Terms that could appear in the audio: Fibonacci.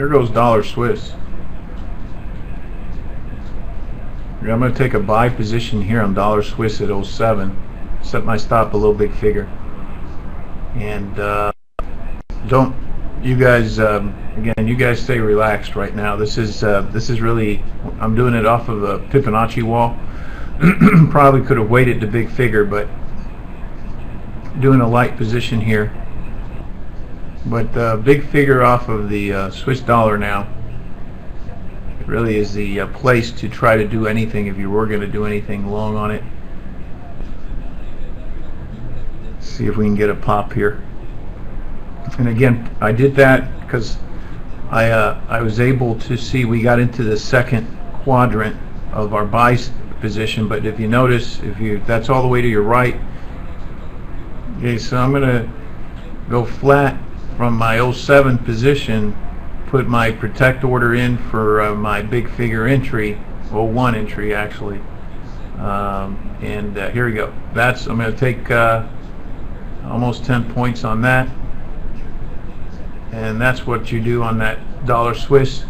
Here goes dollar Swiss. I'm going to take a buy position here on dollar Swiss at 07. Set my stop a little bit bigger. And don't you guys again? You guys stay relaxed right now. This is really, I'm doing it off of a Fibonacci wall. Probably could have waited the big figure, but doing a light position here. But big figure off of the Swiss dollar now. It really is the place to try to do anything if you were going to do anything long on it. Let's see if we can get a pop here. And again, I did that because I was able to see we got into the second quadrant of our buy position. But if you notice, that's all the way to your right. Okay, so I'm gonna go flat from my 07 position. Put my protect order in for my big figure entry, 01 entry actually, here we go. That's, I'm going to take almost 10 points on that, and that's what you do on that dollar Swiss.